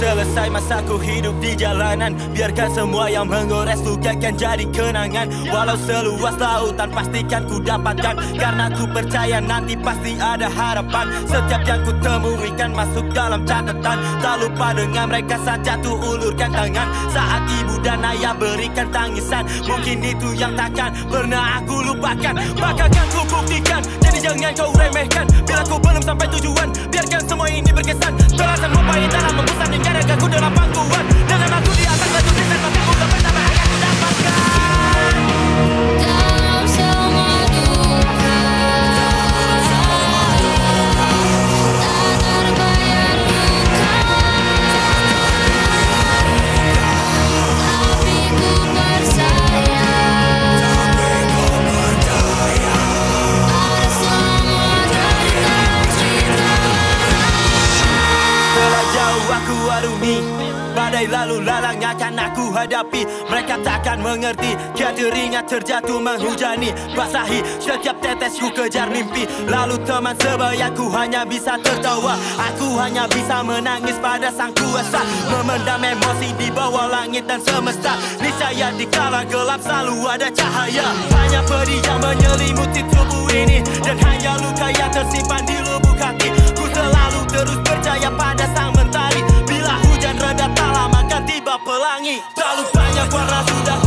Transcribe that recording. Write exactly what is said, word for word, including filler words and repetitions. selesai masaku hidup di jalanan. Biarkan semua yang menggores lukakan jadi kenangan. Walau seluas lautan pastikan ku dapatkan, karena ku percaya nanti pasti ada harapan. Setiap yang ku temui kan masuk dalam catatan. Tak lupa dengan mereka saja tu ulurkan tangan. Saat ibu dan ayah berikan tangisan, mungkin itu yang takkan pernah aku lupakan. Maka kan ku buktikan, jadi jangan kau remehkan. Bila ku belum sampai tujuan, biarkan semua ini berkesan. Terasa mempahit dalam membusan hingga ragaku dalam pangkuan. Dengan aku di atas batu nisan, maka ku tak pernah akan ku dapatkan. Dalam semua duka, tak terbayar duka, tapi ku percaya, tapi ku percaya ada semua dari dalam cerita. Telah jauh aku alumi, badai lalu lalang akan aku hadapi. Mereka takkan mengerti, keringat terjatuh menghujani, basahi setiap tetes ku kejar mimpi. Lalu teman sebaya ku hanya bisa tertawa, aku hanya bisa menangis pada sang kuasa. Memendam emosi di bawah langit dan semesta, niscaya di kala gelap selalu ada cahaya. Hanya pedih yang menyelimuti tubuh ini, dan hanya luka yang tersimpan di lubuk hati. Ku selalu terus percaya pada sang mentari, bila hujan reda tak lama akan tiba pelangi. Terlalu banyak warna sudah